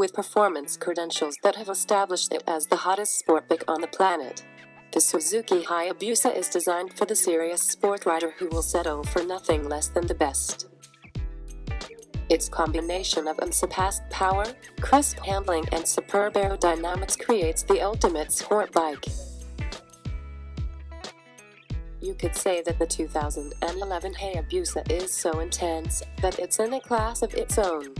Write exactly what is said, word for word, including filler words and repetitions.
with performance credentials that have established it as the hottest sportback on the planet. The Suzuki Hayabusa is designed for the serious sport rider who will settle for nothing less than the best. Its combination of unsurpassed power, crisp handling and superb aerodynamics creates the ultimate sport bike. You could say that the two thousand eleven Hayabusa is so intense that it's in a class of its own.